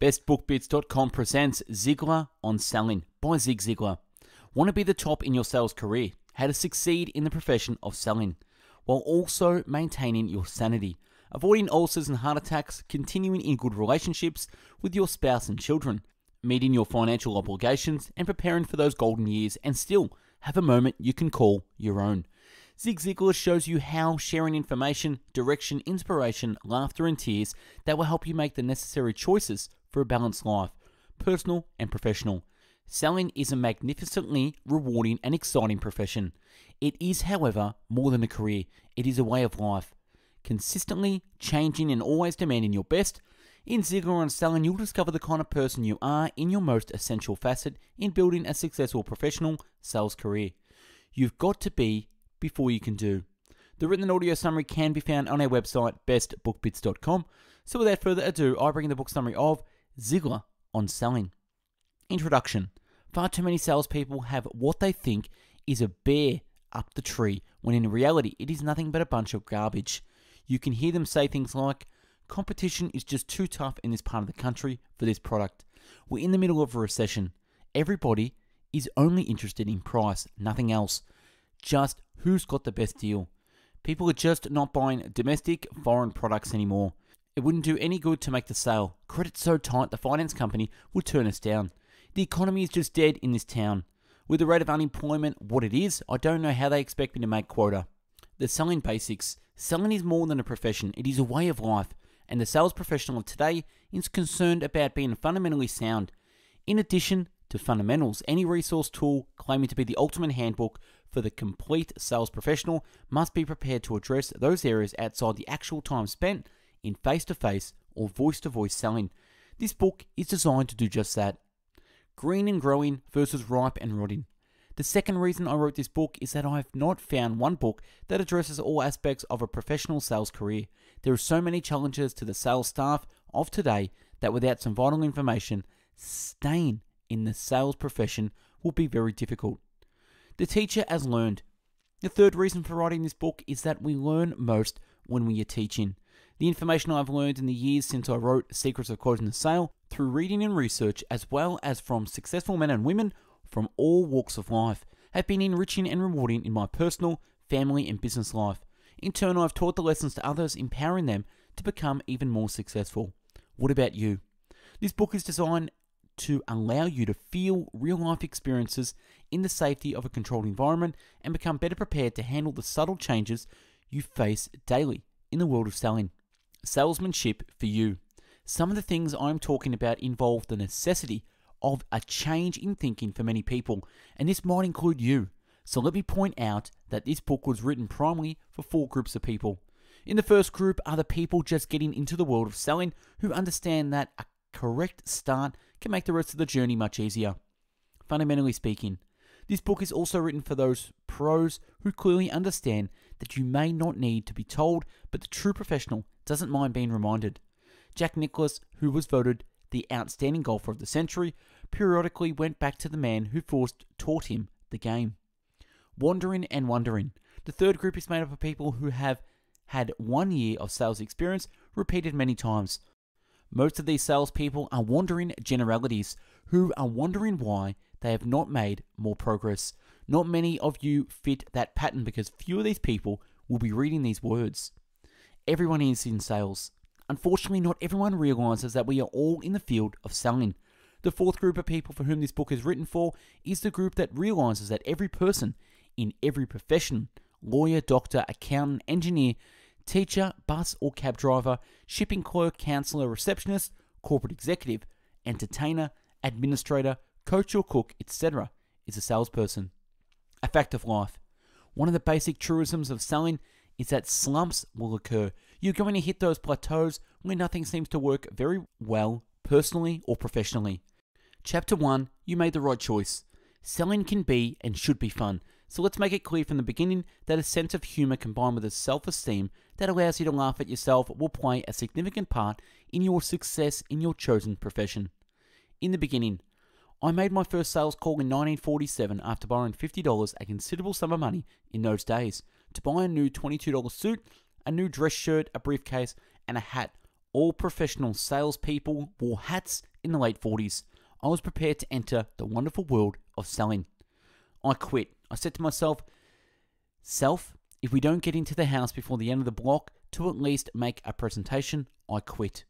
BestBookBits.com presents Ziglar on Selling by Zig Ziglar. Want to be the top in your sales career? How to succeed in the profession of selling while also maintaining your sanity, avoiding ulcers and heart attacks, continuing in good relationships with your spouse and children, meeting your financial obligations and preparing for those golden years and still have a moment you can call your own. Zig Ziglar shows you how sharing information, direction, inspiration, laughter and tears that will help you make the necessary choices for a balanced life, personal and professional. Selling is a magnificently rewarding and exciting profession. It is, however, more than a career. It is a way of life. Consistently changing and always demanding your best, in Ziglar on Selling you'll discover the kind of person you are in your most essential facet in building a successful professional sales career. You've got to be before you can do. The written and audio summary can be found on our website, bestbookbits.com. So without further ado, I bring the book summary of Ziglar on Selling. Introduction. Far too many salespeople have what they think is a bear up the tree, when in reality it is nothing but a bunch of garbage. You can hear them say things like, competition is just too tough in this part of the country for this product. We're in the middle of a recession. Everybody is only interested in price, nothing else. Just who's got the best deal. People are just not buying domestic, foreign products anymore. It wouldn't do any good to make the sale. Credit's so tight the finance company would turn us down. The economy is just dead in this town. With the rate of unemployment what it is, I don't know how they expect me to make quota. The selling basics. Selling is more than a profession, it is a way of life, and the sales professional of today is concerned about being fundamentally sound. In addition to fundamentals, any resource tool claiming to be the ultimate handbook for the complete sales professional must be prepared to address those areas outside the actual time spent in face-to-face or voice-to-voice selling. This book is designed to do just that. Green and growing versus ripe and rotting. The second reason I wrote this book is that I have not found one book that addresses all aspects of a professional sales career. There are so many challenges to the sales staff of today that without some vital information, staying in the sales profession will be very difficult. The teacher as learned. The third reason for writing this book is that we learn most when we are teaching. The information I've learned in the years since I wrote Secrets of Closing the Sale, through reading and research, as well as from successful men and women from all walks of life, have been enriching and rewarding in my personal, family and business life. In turn, I've taught the lessons to others, empowering them to become even more successful. What about you? This book is designed to allow you to feel real-life experiences in the safety of a controlled environment and become better prepared to handle the subtle changes you face daily in the world of selling. Salesmanship for you. Some of the things I'm talking about involve the necessity of a change in thinking for many people, and this might include you. So let me point out that this book was written primarily for four groups of people. In the first group are the people just getting into the world of selling who understand that a correct start can make the rest of the journey much easier. Fundamentally speaking, this book is also written for those pros who clearly understand that you may not need to be told, but the true professional doesn't mind being reminded. Jack Nicklaus, who was voted the outstanding golfer of the century, periodically went back to the man who first taught him the game. Wandering and wondering. The third group is made up of people who have had 1 year of sales experience repeated many times. Most of these salespeople are wandering generalities who are wondering why they have not made more progress. Not many of you fit that pattern because few of these people will be reading these words. Everyone is in sales. Unfortunately, not everyone realizes that we are all in the field of selling. The fourth group of people for whom this book is written for is the group that realizes that every person in every profession, lawyer, doctor, accountant, engineer, teacher, bus or cab driver, shipping clerk, counselor, receptionist, corporate executive, entertainer, administrator, coach or cook, etc. is a salesperson. A fact of life. One of the basic truisms of selling is that slumps will occur. You're going to hit those plateaus where nothing seems to work very well, personally or professionally. Chapter 1, you made the right choice. Selling can be and should be fun. So let's make it clear from the beginning that a sense of humor combined with a self-esteem that allows you to laugh at yourself will play a significant part in your success in your chosen profession. In the beginning, I made my first sales call in 1947 after borrowing $50, a considerable sum of money in those days, to buy a new $22 suit, a new dress shirt, a briefcase, and a hat, all professional salespeople wore hats in the late 40s, I was prepared to enter the wonderful world of selling. I quit. I said to myself, self, if we don't get into the house before the end of the block to at least make a presentation, I quit.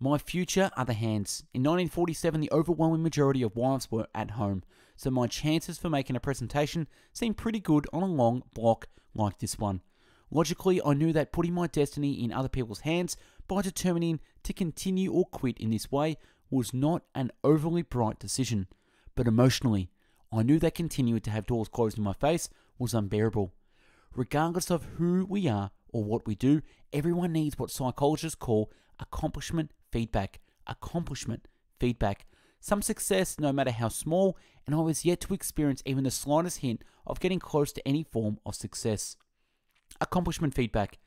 My future are the hands. In 1947, the overwhelming majority of wives were at home, so my chances for making a presentation seemed pretty good on a long block like this one. Logically, I knew that putting my destiny in other people's hands by determining to continue or quit in this way was not an overly bright decision, but emotionally, I knew that continuing to have doors closed in my face was unbearable. Regardless of who we are or what we do, everyone needs what psychologists call accomplishment feedback, accomplishment feedback, some success no matter how small, and I was yet to experience even the slightest hint of getting close to any form of success. Accomplishment feedback.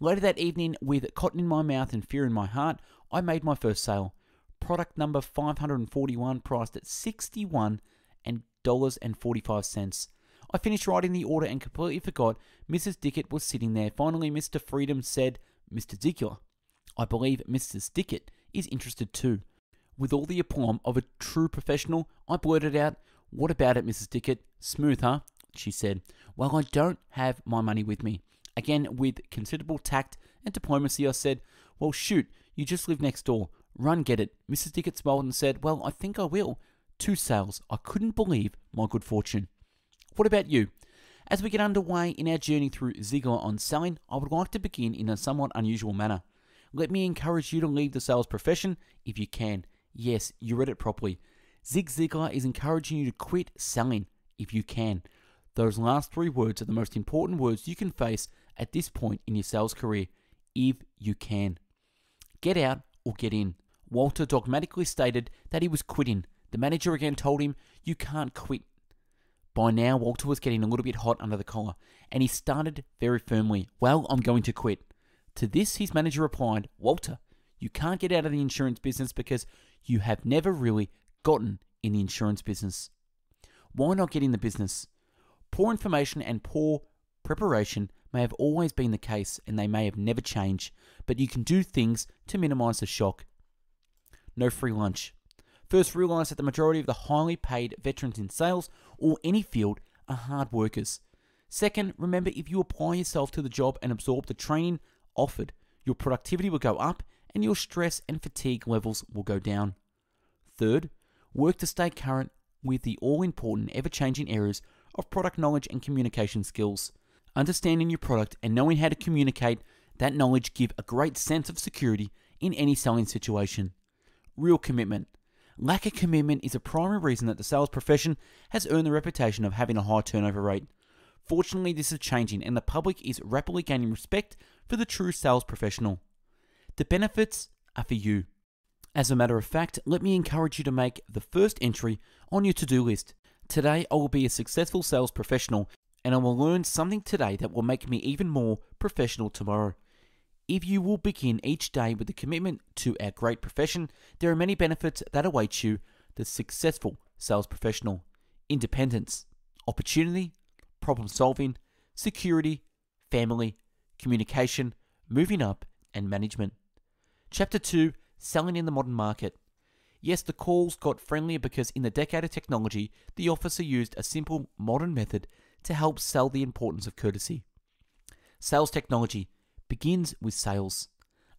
Later that evening, with cotton in my mouth and fear in my heart, I made my first sale. Product number 541, priced at $61.45. I finished writing the order and completely forgot Mrs. Dickett was sitting there. Finally, Mr. Freedom said, "Mr. Ziglar, I believe Mrs. Dickett is interested too." With all the aplomb of a true professional, I blurted out, "What about it, Mrs. Dickett? Smooth, huh?" She said, "Well, I don't have my money with me." Again, with considerable tact and diplomacy, I said, "Well, shoot, you just live next door. Run, get it." Mrs. Dickett smiled and said, "Well, I think I will." Two sales. I couldn't believe my good fortune. What about you? As we get underway in our journey through Ziglar on Selling, I would like to begin in a somewhat unusual manner. Let me encourage you to leave the sales profession if you can. Yes, you read it properly. Zig Ziglar is encouraging you to quit selling if you can. Those last three words are the most important words you can face at this point in your sales career, if you can. Get out or get in. Walter dogmatically stated that he was quitting. The manager again told him, "You can't quit." By now, Walter was getting a little bit hot under the collar, and he started very firmly, "Well, I'm going to quit." To this, his manager replied, "Walter, you can't get out of the insurance business because you have never really gotten in the insurance business." Why not get in the business? Poor information and poor preparation may have always been the case, and they may have never changed, but you can do things to minimize the shock. No free lunch. First, realize that the majority of the highly paid veterans in sales or any field are hard workers. Second, remember if you apply yourself to the job and absorb the training offered, your productivity will go up and your stress and fatigue levels will go down. Third, work to stay current with the all-important, ever-changing areas of product knowledge and communication skills. Understanding your product and knowing how to communicate that knowledge give a great sense of security in any selling situation. Real commitment. Lack of commitment is a primary reason that the sales profession has earned the reputation of having a high turnover rate. Fortunately, this is changing and the public is rapidly gaining respect for the true sales professional. The benefits are for you. As a matter of fact, let me encourage you to make the first entry on your to-do list. Today, I will be a successful sales professional, and I will learn something today that will make me even more professional tomorrow. If you will begin each day with the commitment to our great profession, there are many benefits that await you, the successful sales professional. Independence, opportunity, problem solving, security, family, communication, moving up, and management. Chapter 2, Selling in the Modern Market. Yes, the calls got friendlier because in the decade of technology, the officer used a simple modern method to help sell the importance of courtesy. Sales technology begins with sales.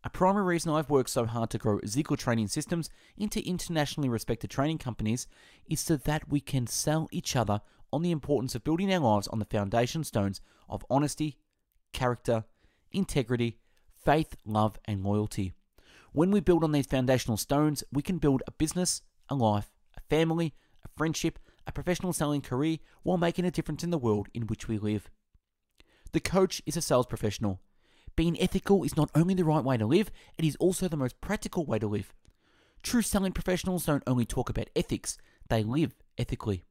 A primary reason I've worked so hard to grow Ziglar Training Systems into internationally respected training companies is so that we can sell each other on the importance of building our lives on the foundation stones of honesty, character, integrity, faith, love, and loyalty. When we build on these foundational stones, we can build a business, a life, a family, a friendship, a professional selling career while making a difference in the world in which we live. The coach is a sales professional. Being ethical is not only the right way to live, it is also the most practical way to live. True selling professionals don't only talk about ethics, they live ethically.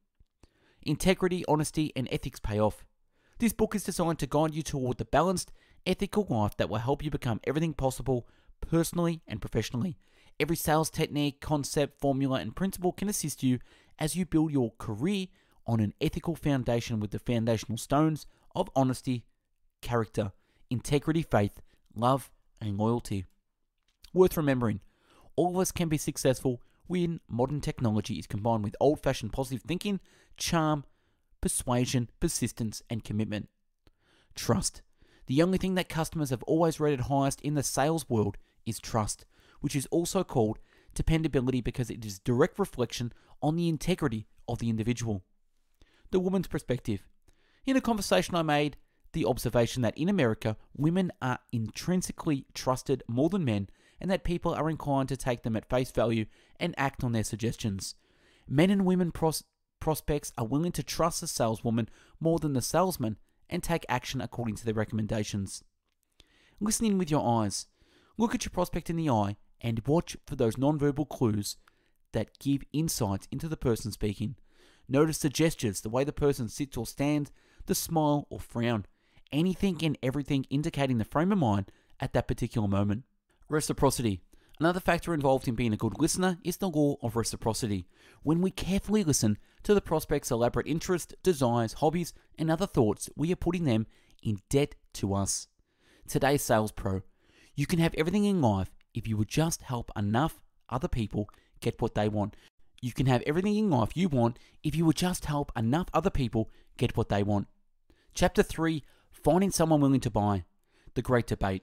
Integrity, honesty, and ethics pay off. This book is designed to guide you toward the balanced, ethical life that will help you become everything possible personally and professionally. Every sales technique, concept, formula, and principle can assist you as you build your career on an ethical foundation with the foundational stones of honesty, character, integrity, faith, love, and loyalty. Worth remembering, all of us can be successful when modern technology is combined with old-fashioned positive thinking, charm, persuasion, persistence, and commitment. Trust. The only thing that customers have always rated highest in the sales world is trust, which is also called dependability because it is a direct reflection on the integrity of the individual. The woman's perspective. In a conversation I made, the observation that in America, women are intrinsically trusted more than men and that people are inclined to take them at face value and act on their suggestions. Men and women prospects are willing to trust the saleswoman more than the salesman and take action according to their recommendations. Listening with your eyes. Look at your prospect in the eye and watch for those nonverbal clues that give insights into the person speaking. Notice the gestures, the way the person sits or stands, the smile or frown, anything and everything indicating the frame of mind at that particular moment. Reciprocity. Another factor involved in being a good listener is the law of reciprocity. When we carefully listen to the prospect's elaborate interests, desires, hobbies, and other thoughts, we are putting them in debt to us. Today's sales pro. You can have everything in life if you would just help enough other people get what they want. You can have everything in life you want if you would just help enough other people get what they want. Chapter 3, Finding Someone Willing to Buy. The Great Debate.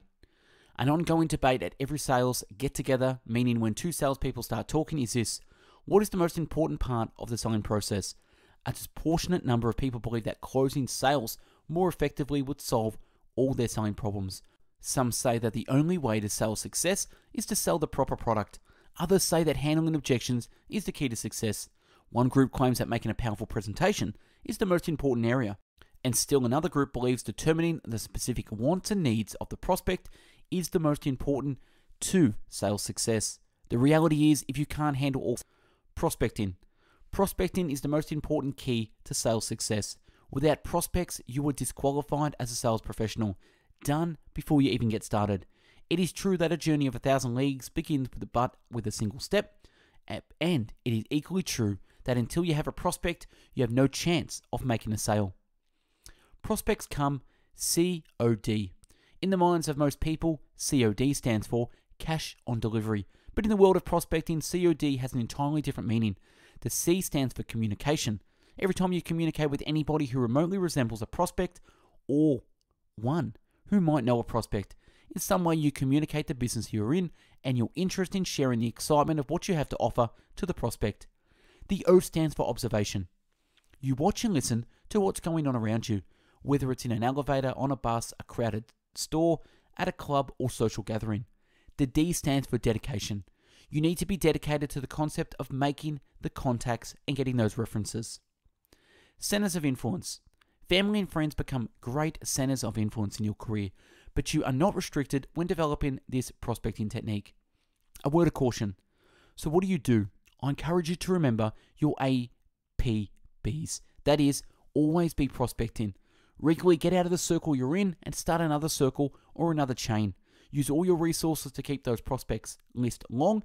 An ongoing debate at every sales get-together, meaning when two salespeople start talking, is this: what is the most important part of the selling process? A disproportionate number of people believe that closing sales more effectively would solve all their selling problems. Some say that the only way to sell success is to sell the proper product. Others say that handling objections is the key to success. One group claims that making a powerful presentation is the most important area. And still another group believes determining the specific wants and needs of the prospect is the most important to sales success. The reality is, if you can't handle all, prospecting is the most important key to sales success. Without prospects, you are disqualified as a sales professional, done before you even get started. It is true that a journey of 1,000 leagues begins with a single step, and it is equally true that until you have a prospect, you have no chance of making a sale. Prospects come COD. In the minds of most people, COD stands for cash on delivery. But in the world of prospecting, COD has an entirely different meaning. The C stands for communication. Every time you communicate with anybody who remotely resembles a prospect or one who might know a prospect, in some way you communicate the business you are in and your interest in sharing the excitement of what you have to offer to the prospect. The O stands for observation. You watch and listen to what's going on around you, whether it's in an elevator, on a bus, a crowded store, at a club or social gathering. The D stands for dedication. You need to be dedicated to the concept of making the contacts and getting those references. Centers of influence. Family and friends become great centers of influence in your career, but you are not restricted when developing this prospecting technique. A word of caution. So what do you do? I encourage you to remember your APBs. That is, always be prospecting. Regularly get out of the circle you're in and start another circle or another chain. Use all your resources to keep those prospects list long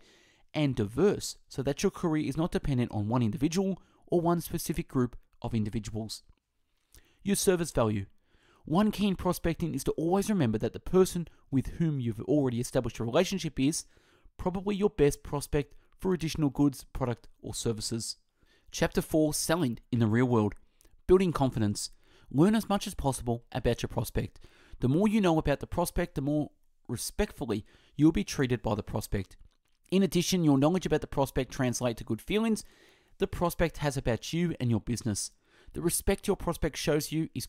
and diverse so that your career is not dependent on one individual or one specific group of individuals. Your service value. One key in prospecting is to always remember that the person with whom you've already established a relationship is probably your best prospect for additional goods, product, or services. Chapter 4, Selling in the Real World. Building confidence. Learn as much as possible about your prospect. The more you know about the prospect, the more respectfully you will be treated by the prospect. In addition, your knowledge about the prospect translates to good feelings the prospect has about you and your business. The respect your prospect shows you is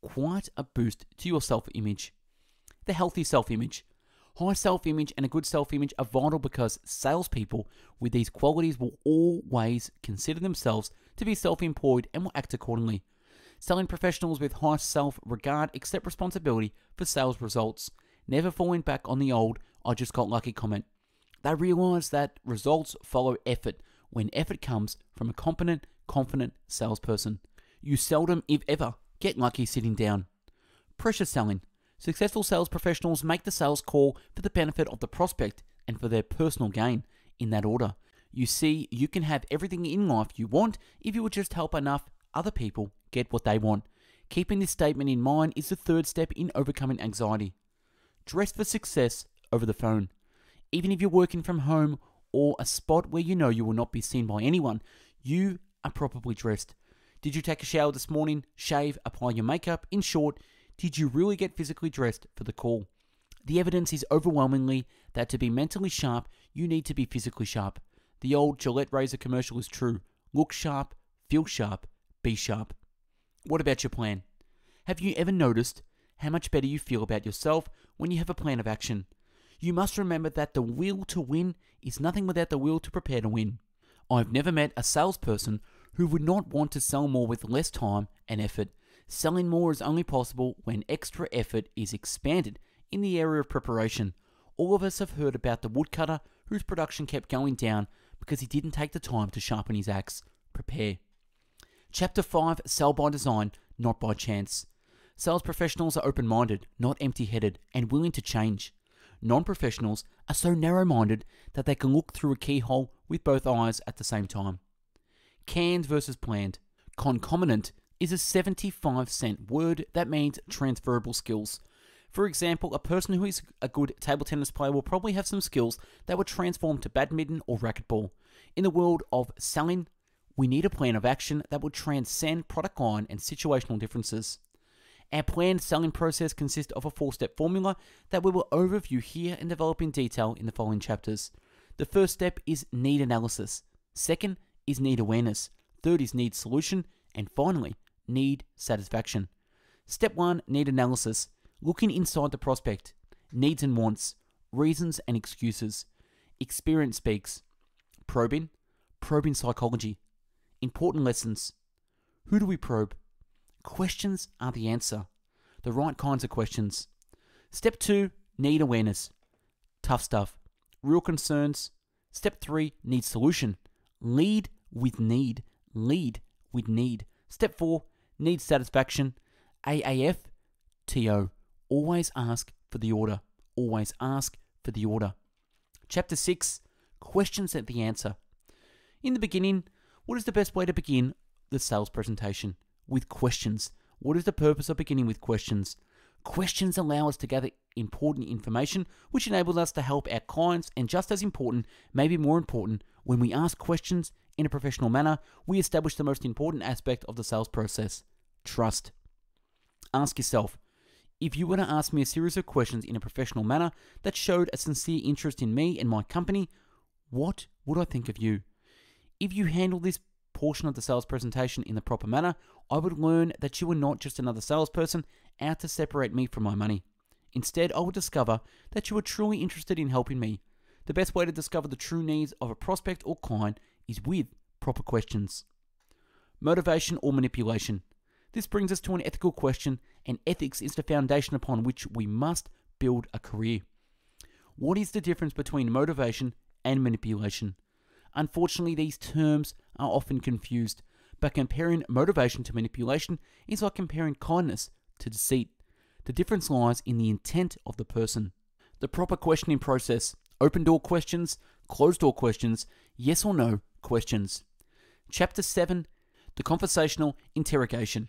quite a boost to your self-image. The healthy self-image. High self-image and a good self-image are vital because salespeople with these qualities will always consider themselves to be self-employed and will act accordingly. Selling professionals with high self-regard accept responsibility for sales results, never falling back on the old, I just got lucky comment. They realize that results follow effort when effort comes from a competent, confident salesperson. You seldom, if ever, get lucky sitting down. Pressure selling. Successful sales professionals make the sales call for the benefit of the prospect and for their personal gain, in that order. You see, you can have everything in life you want if you would just help enough other people get what they want. Keeping this statement in mind is the third step in overcoming anxiety. Dress for success over the phone. even if you're working from home or a spot where you know you will not be seen by anyone, you are properly dressed. Did you take a shower this morning, shave, apply your makeup? In short, did you really get physically dressed for the call? The evidence is overwhelmingly that to be mentally sharp, you need to be physically sharp. The old Gillette razor commercial is true. Look sharp, feel sharp, be sharp. What about your plan? Have you ever noticed how much better you feel about yourself when you have a plan of action? You must remember that the will to win is nothing without the will to prepare to win. I've never met a salesperson who would not want to sell more with less time and effort. Selling more is only possible when extra effort is expanded in the area of preparation. All of us have heard about the woodcutter whose production kept going down because he didn't take the time to sharpen his axe. Prepare. Chapter 5, Sell by Design, Not by Chance. Sales professionals are open-minded, not empty-headed, and willing to change. Non-professionals are so narrow-minded that they can look through a keyhole with both eyes at the same time. Canned versus planned. Concomitant is a 75-cent word that means transferable skills. For example, a person who is a good table tennis player will probably have some skills that would transform to badminton or racquetball. In the world of selling, we need a plan of action that will transcend product line and situational differences. Our planned selling process consists of a four-step formula that we will overview here and develop in detail in the following chapters. The first step is need analysis. Second is need awareness. Third is need solution. And finally, need satisfaction. Step 1, need analysis. Looking inside the prospect, needs and wants, reasons and excuses. Experience speaks. Probing psychology. Important lessons. Who do we probe? Questions are the answer. The right kinds of questions. Step 2, need awareness. Tough stuff. Real concerns. Step 3, need solution. Lead with need. Lead with need. Step 4, need satisfaction. AAFTO. Always ask for the order. Always ask for the order. Chapter 6, questions and the answer. In the beginning, what is the best way to begin the sales presentation? With questions. What is the purpose of beginning with questions? Questions allow us to gather important information, which enables us to help our clients, and just as important, maybe more important, when we ask questions in a professional manner, we establish the most important aspect of the sales process, trust. Ask yourself, if you were to ask me a series of questions in a professional manner that showed a sincere interest in me and my company, what would I think of you? If you handle this portion of the sales presentation in the proper manner, I would learn that you are not just another salesperson out to separate me from my money. Instead, I would discover that you are truly interested in helping me. The best way to discover the true needs of a prospect or client is with proper questions. Motivation or manipulation. This brings us to an ethical question, and ethics is the foundation upon which we must build a career. What is the difference between motivation and manipulation? Unfortunately, these terms are often confused, but comparing motivation to manipulation is like comparing kindness to deceit. The difference lies in the intent of the person. The proper questioning process, open door questions, closed door questions, yes or no questions. Chapter 7, the conversational interrogation.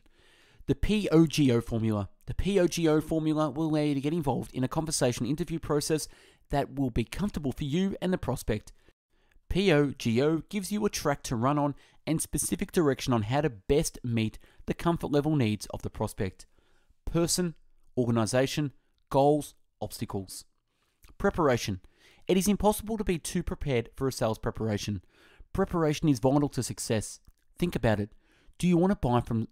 The POGO formula. The POGO formula will allow you to get involved in a conversation interview process that will be comfortable for you and the prospect. POGO gives you a track to run on and specific direction on how to best meet the comfort level needs of the prospect. Person, organization, goals, obstacles. Preparation. It is impossible to be too prepared for a sales preparation. Preparation is vital to success. Think about it. Do you want to buy from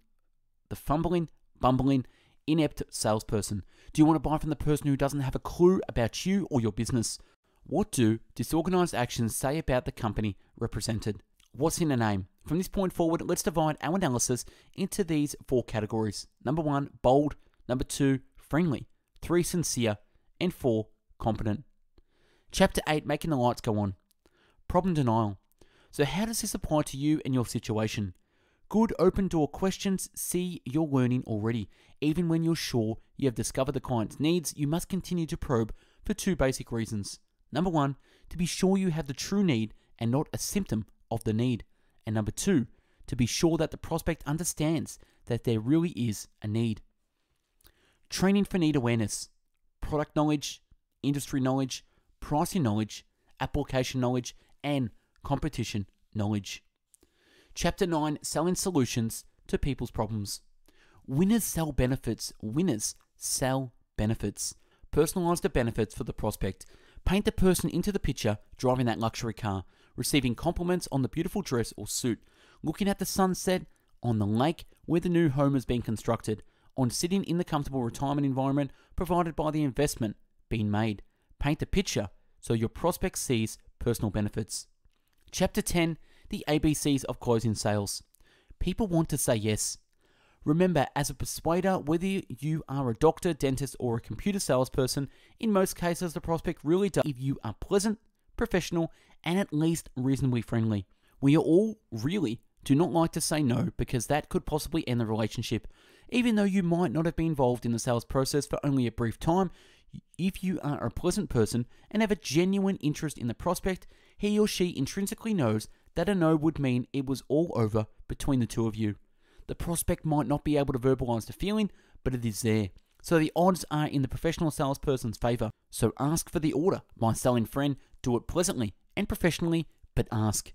the fumbling, bumbling, inept salesperson? Do you want to buy from the person who doesn't have a clue about you or your business? What do disorganized actions say about the company represented? What's in a name? From this point forward, let's divide our analysis into these four categories. Number 1, bold. Number 2, friendly. 3, sincere. And 4, competent. Chapter 8, making the lights go on. Problem denial. So how does this apply to you and your situation? Good open door questions see you're learning already. Even when you're sure you have discovered the client's needs, you must continue to probe for 2 basic reasons. Number 1, to be sure you have the true need and not a symptom of the need. And number 2, to be sure that the prospect understands that there really is a need. Training for need awareness, product knowledge, industry knowledge, pricing knowledge, application knowledge, and competition knowledge. Chapter 9, Selling Solutions to People's Problems. Winners sell benefits. Winners sell benefits. Personalize the benefits for the prospect. Paint the person into the picture driving that luxury car, receiving compliments on the beautiful dress or suit, looking at the sunset, on the lake where the new home is being constructed, on sitting in the comfortable retirement environment provided by the investment being made. Paint the picture so your prospect sees personal benefits. Chapter 10, the ABCs of closing sales. People want to say yes. Remember, as a persuader, whether you are a doctor, dentist, or a computer salesperson, in most cases the prospect really does if you are pleasant, professional, and at least reasonably friendly. We all really do not like to say no because that could possibly end the relationship. Even though you might not have been involved in the sales process for only a brief time, if you are a pleasant person and have a genuine interest in the prospect, he or she intrinsically knows that a no would mean it was all over between the two of you. The prospect might not be able to verbalize the feeling, but it is there. So the odds are in the professional salesperson's favor. So ask for the order. My selling friend, do it pleasantly and professionally, but ask.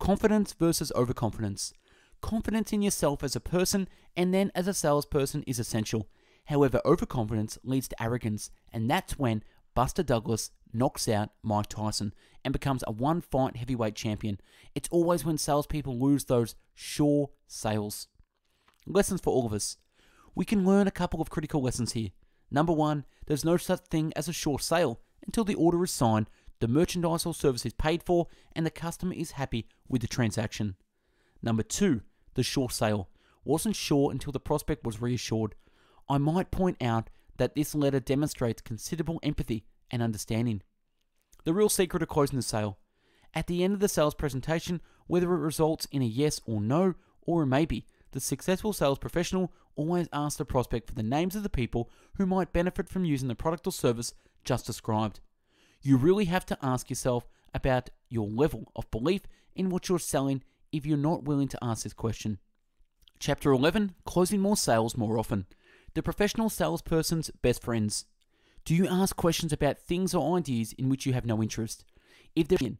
Confidence versus overconfidence. Confidence in yourself as a person and then as a salesperson is essential. However, overconfidence leads to arrogance, and that's when Buster Douglas knocks out Mike Tyson and becomes a one-fight heavyweight champion. It's always when salespeople lose those sure sales. Lessons for all of us. We can learn a couple of critical lessons here. Number one, there's no such thing as a sure sale until the order is signed, the merchandise or service is paid for, and the customer is happy with the transaction. Number two, the sure sale. Wasn't sure until the prospect was reassured. I might point out that this letter demonstrates considerable empathy and understanding. The real secret of closing the sale. At the end of the sales presentation, whether it results in a yes or no, or a maybe, the successful sales professional always asks the prospect for the names of the people who might benefit from using the product or service just described. You really have to ask yourself about your level of belief in what you're selling if you're not willing to ask this question. Chapter 11, Closing More Sales More Often. The professional salesperson's best friends. Do you ask questions about things or ideas in which you have no interest? If they're in,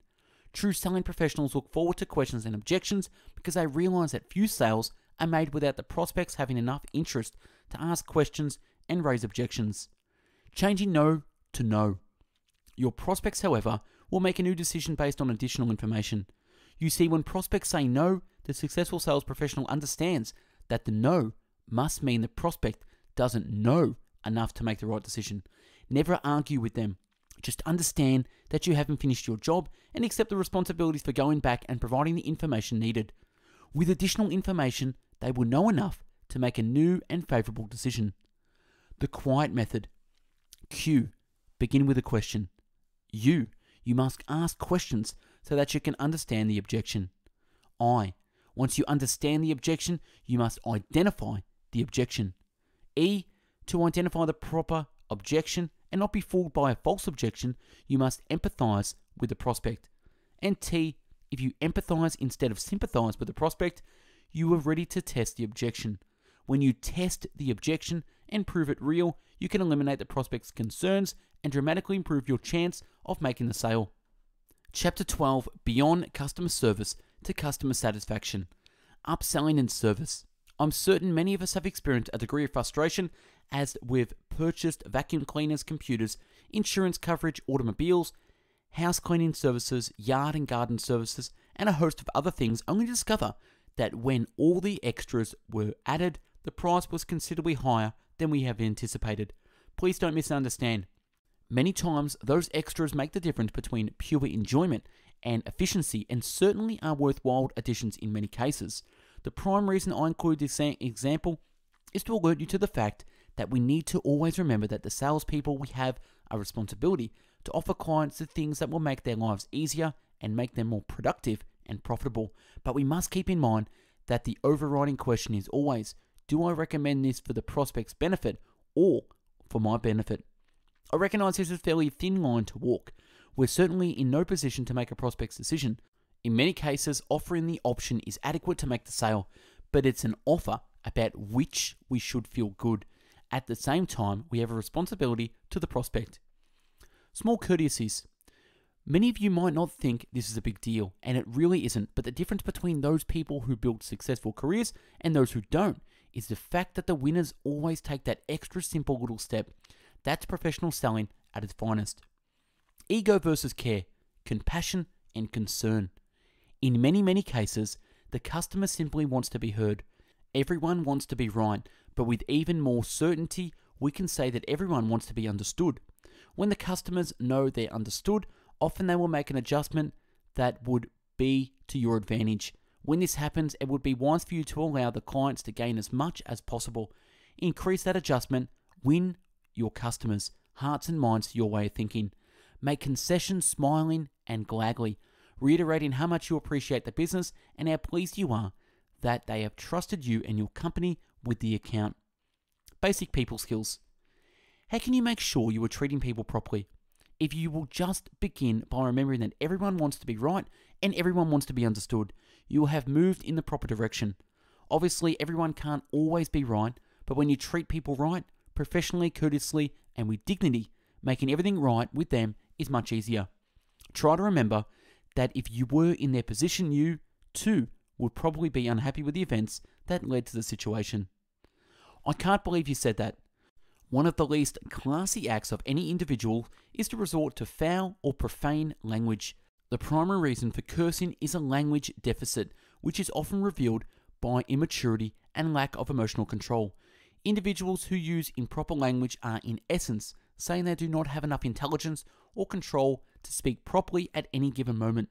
true selling professionals look forward to questions and objections because they realize that few sales are made without the prospects having enough interest to ask questions and raise objections. Changing no to no. Your prospects, however, will make a new decision based on additional information. You see, when prospects say no, the successful sales professional understands that the no must mean the prospect doesn't know enough to make the right decision. Never argue with them. Just understand that you haven't finished your job and accept the responsibilities for going back and providing the information needed. With additional information, they will know enough to make a new and favorable decision. The quiet method. Q. Begin with a question. U. You must ask questions so that you can understand the objection. I. Once you understand the objection, you must identify the objection. E. To identify the proper objection and not be fooled by a false objection, you must empathize with the prospect. And T. If you empathize instead of sympathize with the prospect, you are ready to test the objection. When you test the objection and prove it real, you can eliminate the prospect's concerns and dramatically improve your chance of making the sale. Chapter 12, Beyond Customer Service to Customer Satisfaction. Upselling and service. I'm certain many of us have experienced a degree of frustration as we've purchased vacuum cleaners, computers, insurance coverage, automobiles, house cleaning services, yard and garden services, and a host of other things, only to discover that when all the extras were added, the price was considerably higher than we have anticipated. Please don't misunderstand. Many times, those extras make the difference between pure enjoyment and efficiency, and certainly are worthwhile additions in many cases. The prime reason I include this example is to alert you to the fact that we need to always remember that the salespeople we have a responsibility to offer clients the things that will make their lives easier and make them more productive and profitable. But we must keep in mind that the overriding question is always, do I recommend this for the prospect's benefit or for my benefit? I recognize this is a fairly thin line to walk. We're certainly in no position to make a prospect's decision. In many cases, offering the option is adequate to make the sale, but it's an offer about which we should feel good. At the same time, we have a responsibility to the prospect. Small courtesies. Many of you might not think this is a big deal, and it really isn't, but the difference between those people who build successful careers and those who don't is the fact that the winners always take that extra simple little step. That's professional selling at its finest. Ego versus care, compassion and concern. In many, many cases, the customer simply wants to be heard. Everyone wants to be right, but with even more certainty, we can say that everyone wants to be understood. When the customers know they're understood, often they will make an adjustment that would be to your advantage. When this happens, it would be wise for you to allow the clients to gain as much as possible. Increase that adjustment, win your customers' hearts and minds to your way of thinking. Make concessions smiling and gladly, reiterating how much you appreciate the business and how pleased you are that they have trusted you and your company with the account. Basic people skills. How can you make sure you are treating people properly? If you will just begin by remembering that everyone wants to be right and everyone wants to be understood, you will have moved in the proper direction. Obviously, everyone can't always be right, but when you treat people right, professionally, courteously, and with dignity, making everything right with them is much easier. Try to remember that if you were in their position, you, too, would probably be unhappy with the events that led to the situation. I can't believe you said that. One of the least classy acts of any individual is to resort to foul or profane language. The primary reason for cursing is a language deficit, which is often revealed by immaturity and lack of emotional control. Individuals who use improper language are, in essence, saying they do not have enough intelligence or control to speak properly at any given moment.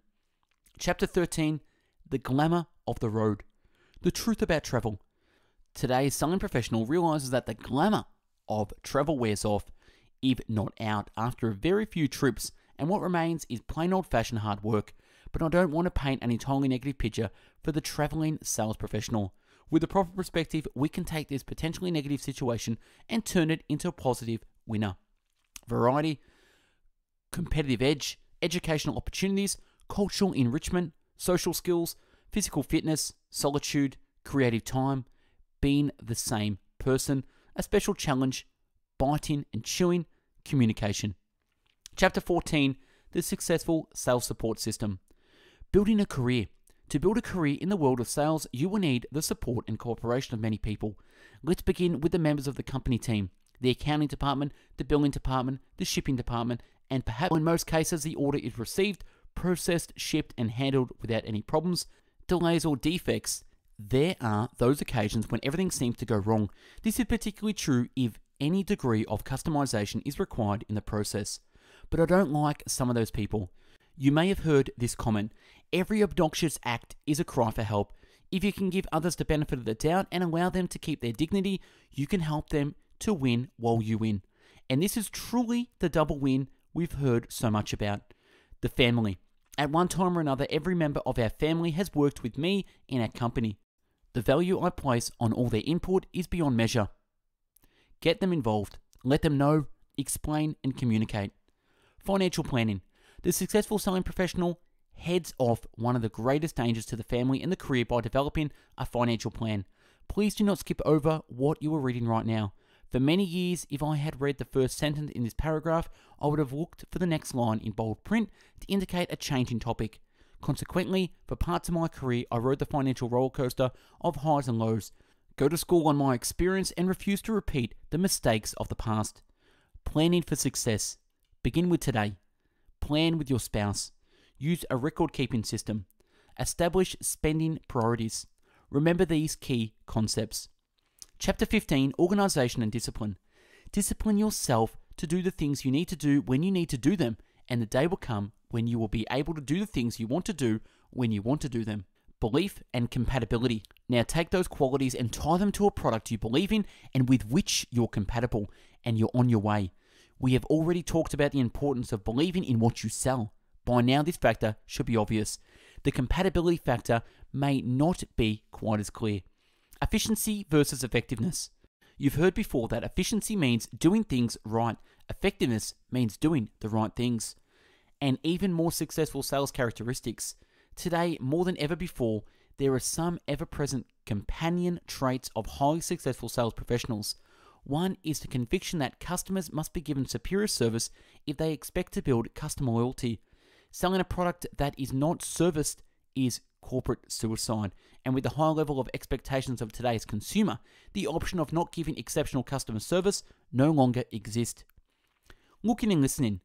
Chapter 13, The Glamour of the Road. The truth about travel. Today's selling professional realizes that the glamour of travel wears off, if not out, after a very few trips, and what remains is plain old-fashioned hard work. But I don't want to paint an entirely negative picture for the traveling sales professional. With the proper perspective, we can take this potentially negative situation and turn it into a positive winner. Variety, competitive edge, educational opportunities, cultural enrichment, social skills, physical fitness, solitude, creative time, being the same person, a special challenge, biting and chewing, communication. Chapter 14, The Successful Sales Support System. Building a career. To build a career in the world of sales, you will need the support and cooperation of many people. Let's begin with the members of the company team, the accounting department, the billing department, the shipping department, and perhaps in most cases the order is received, processed, shipped, and handled without any problems, delays, or defects. There are those occasions when everything seems to go wrong. This is particularly true if any degree of customization is required in the process. But I don't like some of those people. You may have heard this comment, every obnoxious act is a cry for help. If you can give others the benefit of the doubt and allow them to keep their dignity, you can help them to win while you win. And this is truly the double win we've heard so much about. The family. At one time or another, every member of our family has worked with me in our company. The value I place on all their input is beyond measure. Get them involved, let them know, explain and communicate. Financial planning. The successful selling professional heads off one of the greatest dangers to the family and the career by developing a financial plan. Please do not skip over what you are reading right now. For many years, if I had read the first sentence in this paragraph, I would have looked for the next line in bold print to indicate a change in topic. Consequently, for parts of my career, I rode the financial roller coaster of highs and lows, go to school on my experience, and refuse to repeat the mistakes of the past. Planning for success. Begin with today. Plan with your spouse. Use a record-keeping system. Establish spending priorities. Remember these key concepts. Chapter 15, Organization and Discipline. Discipline yourself to do the things you need to do when you need to do them, and the day will come when you will be able to do the things you want to do when you want to do them. Belief and compatibility. Now take those qualities and tie them to a product you believe in and with which you're compatible, and you're on your way. We have already talked about the importance of believing in what you sell. By now this factor should be obvious. The compatibility factor may not be quite as clear. Efficiency versus effectiveness. You've heard before that efficiency means doing things right. Effectiveness means doing the right things. And even more successful sales characteristics. Today, more than ever before, there are some ever-present companion traits of highly successful sales professionals. One is the conviction that customers must be given superior service if they expect to build customer loyalty. Selling a product that is not serviced is corporate suicide. And with the high level of expectations of today's consumer, the option of not giving exceptional customer service no longer exists. Looking and listening.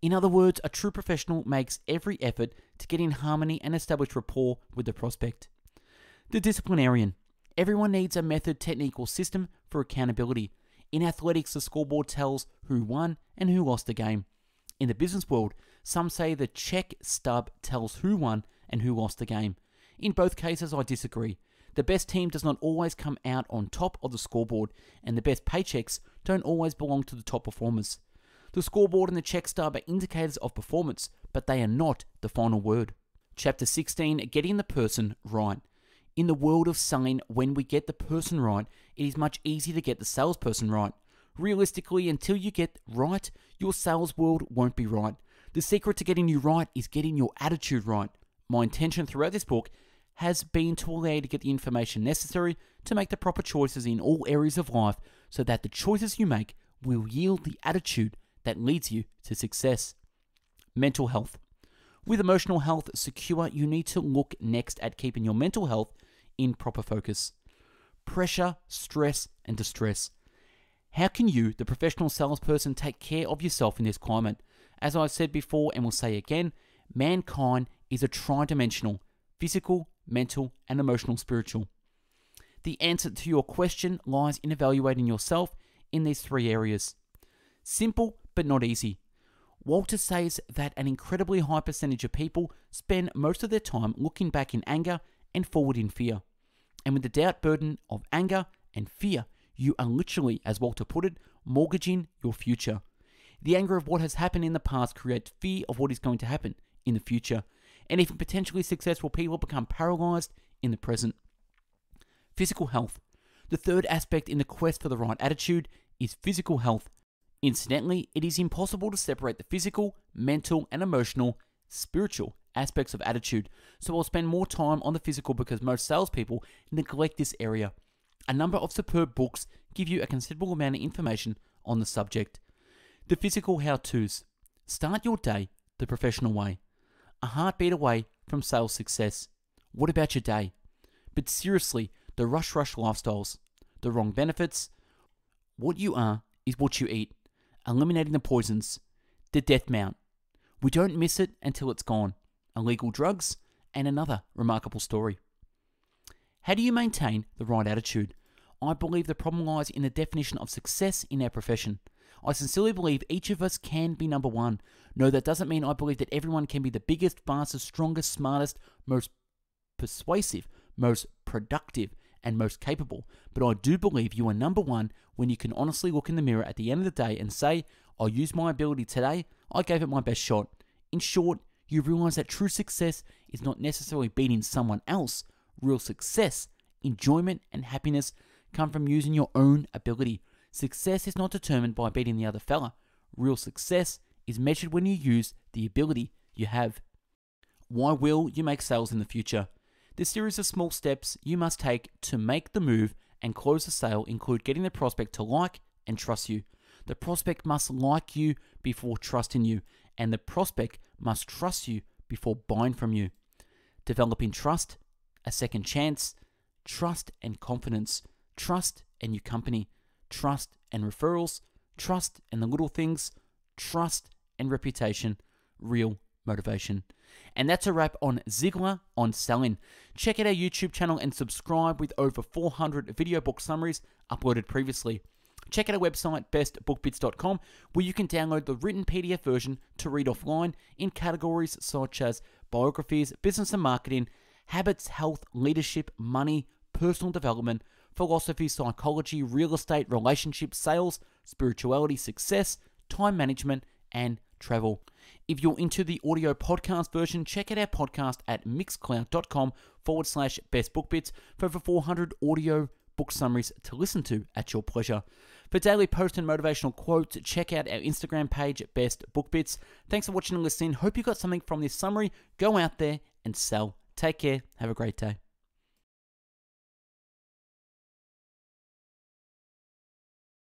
In other words, a true professional makes every effort to get in harmony and establish rapport with the prospect. The disciplinarian. Everyone needs a method, technique, or system for accountability. In athletics, the scoreboard tells who won and who lost the game. In the business world, some say the check stub tells who won and who lost the game. In both cases, I disagree. The best team does not always come out on top of the scoreboard, and the best paychecks don't always belong to the top performers. The scoreboard and the check stub are indicators of performance, but they are not the final word. Chapter 16, Getting the Person Right. In the world of selling, when we get the person right, it is much easier to get the salesperson right. Realistically, until you get right, your sales world won't be right. The secret to getting you right is getting your attitude right. My intention throughout this book has been to allow you to get the information necessary to make the proper choices in all areas of life so that the choices you make will yield the attitude that leads you to success. Mental health. With emotional health secure, you need to look next at keeping your mental health in proper focus. Pressure, stress, and distress. How can you, the professional salesperson, take care of yourself in this climate? As I've said before and will say again, mankind is a tri-dimensional, physical, mental, and emotional spiritual. The answer to your question lies in evaluating yourself in these three areas. Simple, but not easy. Walter says that an incredibly high percentage of people spend most of their time looking back in anger and forward in fear. And with the doubt burden of anger and fear, you are literally, as Walter put it, mortgaging your future. The anger of what has happened in the past creates fear of what is going to happen in the future. And even potentially successful people become paralyzed in the present. Physical health. The third aspect in the quest for the right attitude is physical health. Incidentally, it is impossible to separate the physical, mental, and emotional, spiritual aspects of attitude, so I'll spend more time on the physical because most salespeople neglect this area. A number of superb books give you a considerable amount of information on the subject. The physical how-tos. Start your day the professional way. A heartbeat away from sales success. What about your day? But seriously, the rush lifestyles. The wrong benefits. What you are is what you eat. Eliminating the poisons, the death mount. We don't miss it until it's gone. Illegal drugs, and another remarkable story. How do you maintain the right attitude? I believe the problem lies in the definition of success in our profession. I sincerely believe each of us can be number one. No, that doesn't mean I believe that everyone can be the biggest, fastest, strongest, smartest, most persuasive, most productive, and most capable, but I do believe you are number one when you can honestly look in the mirror at the end of the day and say, I used my ability today, I gave it my best shot. In short, you realize that true success is not necessarily beating someone else. Real success, enjoyment, and happiness come from using your own ability. Success is not determined by beating the other fella. Real success is measured when you use the ability you have. Why will you make sales in the future? The series of small steps you must take to make the move and close the sale include getting the prospect to like and trust you. The prospect must like you before trusting you, and the prospect must trust you before buying from you. Developing trust, a second chance, trust and confidence, trust and your company, trust and referrals, trust and the little things, trust and reputation, real motivation. And that's a wrap on Ziglar on Selling. Check out our YouTube channel and subscribe with over 400 video book summaries uploaded previously. Check out our website, BestBookBits.com, where you can download the written PDF version to read offline in categories such as biographies, business and marketing, habits, health, leadership, money, personal development, philosophy, psychology, real estate, relationships, sales, spirituality, success, time management, and travel. If you're into the audio podcast version, check out our podcast at mixcloud.com/bestbookbits for over 400 audio book summaries to listen to at your pleasure. For daily posts and motivational quotes, check out our Instagram page at bestbookbits. Thanks for watching and listening. Hope you got something from this summary. Go out there and sell. Take care. Have a great day.